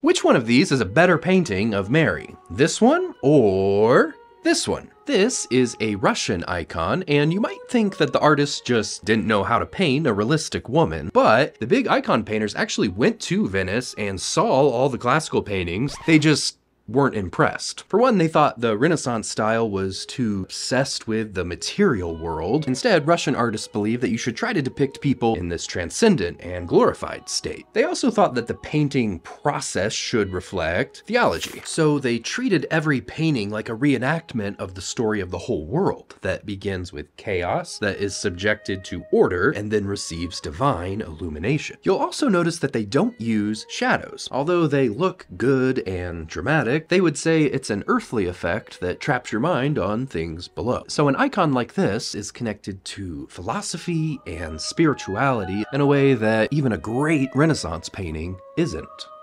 Which one of these is a better painting of Mary? This one or this one? This is a Russian icon, and you might think that the artist just didn't know how to paint a realistic woman, but the big icon painters actually went to Venice and saw all the classical paintings. They just weren't impressed. For one, they thought the Renaissance style was too obsessed with the material world. Instead, Russian artists believed that you should try to depict people in this transcendent and glorified state. They also thought that the painting process should reflect theology. So they treated every painting like a reenactment of the story of the whole world that begins with chaos, that is subjected to order, and then receives divine illumination. You'll also notice that they don't use shadows. Although they look good and dramatic, they would say it's an earthly effect that traps your mind on things below. So an icon like this is connected to philosophy and spirituality in a way that even a great Renaissance painting isn't.